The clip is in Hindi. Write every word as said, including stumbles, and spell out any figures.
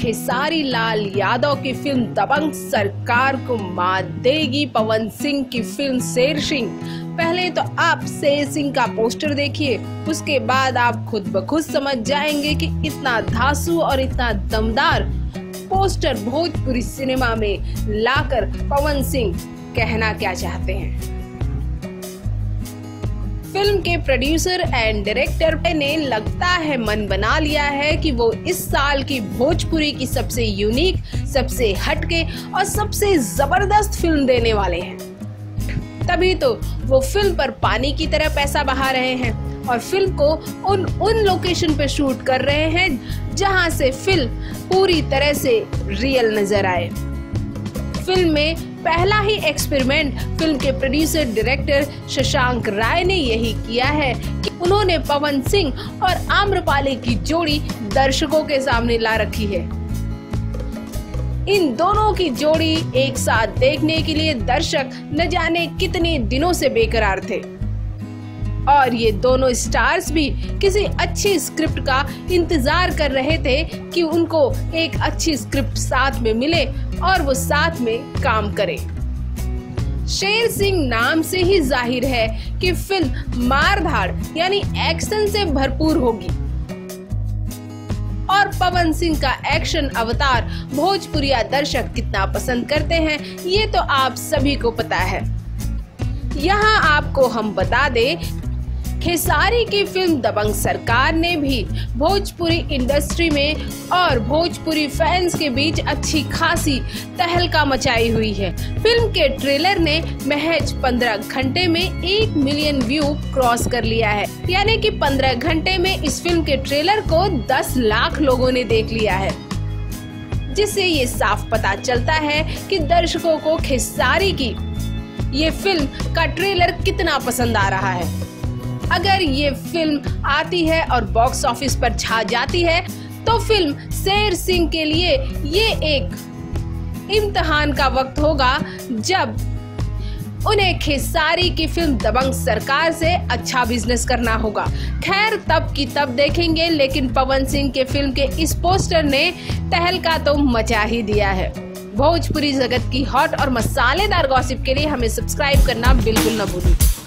खेसारी लाल यादव की फिल्म दबंग सरकार को मात देगी, पवन सिंह की फिल्म शेर सिंह। पहले तो आप शेर सिंह का पोस्टर देखिए, उसके बाद आप खुद ब खुद समझ जाएंगे कि इतना धांसू और इतना दमदार पोस्टर भोजपुरी सिनेमा में लाकर पवन सिंह कहना क्या चाहते हैं। फिल्म के प्रोड्यूसर एंड डायरेक्टर ने लगता है मन बना लिया है कि वो इस साल की भोजपुरी की सबसे यूनिक, सबसे हटके और सबसे जबरदस्त फिल्म देने वाले हैं। तभी तो वो फिल्म पर पानी की तरह पैसा बहा रहे हैं और फिल्म को उन उन लोकेशन पे शूट कर रहे हैं जहां से फिल्म पूरी तरह से रियल नजर आए। फिल्म में पहला ही एक्सपेरिमेंट फिल्म के प्रोड्यूसर डायरेक्टर शशांक राय ने यही किया है कि उन्होंने पवन सिंह और आम्रपाली की जोड़ी दर्शकों के सामने ला रखी है। इन दोनों की जोड़ी एक साथ देखने के लिए दर्शक न जाने कितने दिनों से बेकरार थे और ये दोनों स्टार्स भी किसी अच्छी स्क्रिप्ट का इंतजार कर रहे थे कि उनको एक अच्छी स्क्रिप्ट साथ में मिले और वो साथ में काम करें। शेर सिंह नाम से ही जाहिर है कि फिल्म मारधाड़ यानी एक्शन से भरपूर होगी और पवन सिंह का एक्शन अवतार भोजपुरिया दर्शक कितना पसंद करते हैं ये तो आप सभी को पता है। यहाँ आपको हम बता दें, खेसारी की फिल्म दबंग सरकार ने भी भोजपुरी इंडस्ट्री में और भोजपुरी फैंस के बीच अच्छी खासी तहलका मचाई हुई है। फिल्म के ट्रेलर ने महज पंद्रह घंटे में एक मिलियन व्यू क्रॉस कर लिया है, यानी कि पंद्रह घंटे में इस फिल्म के ट्रेलर को दस लाख लोगों ने देख लिया है, जिससे ये साफ पता चलता है कि दर्शकों को खेसारी की ये फिल्म का ट्रेलर कितना पसंद आ रहा है। अगर ये फिल्म आती है और बॉक्स ऑफिस पर छा जाती है तो फिल्म शेर सिंह के लिए ये एक इम्तिहान का वक्त होगा, जब उन्हें खेसारी की फिल्म दबंग सरकार से अच्छा बिजनेस करना होगा। खैर तब की तब देखेंगे, लेकिन पवन सिंह के फिल्म के इस पोस्टर ने तहलका तो मचा ही दिया है। भोजपुरी जगत की हॉट और मसालेदार गॉसिप के लिए हमें सब्सक्राइब करना बिल्कुल न भूलें।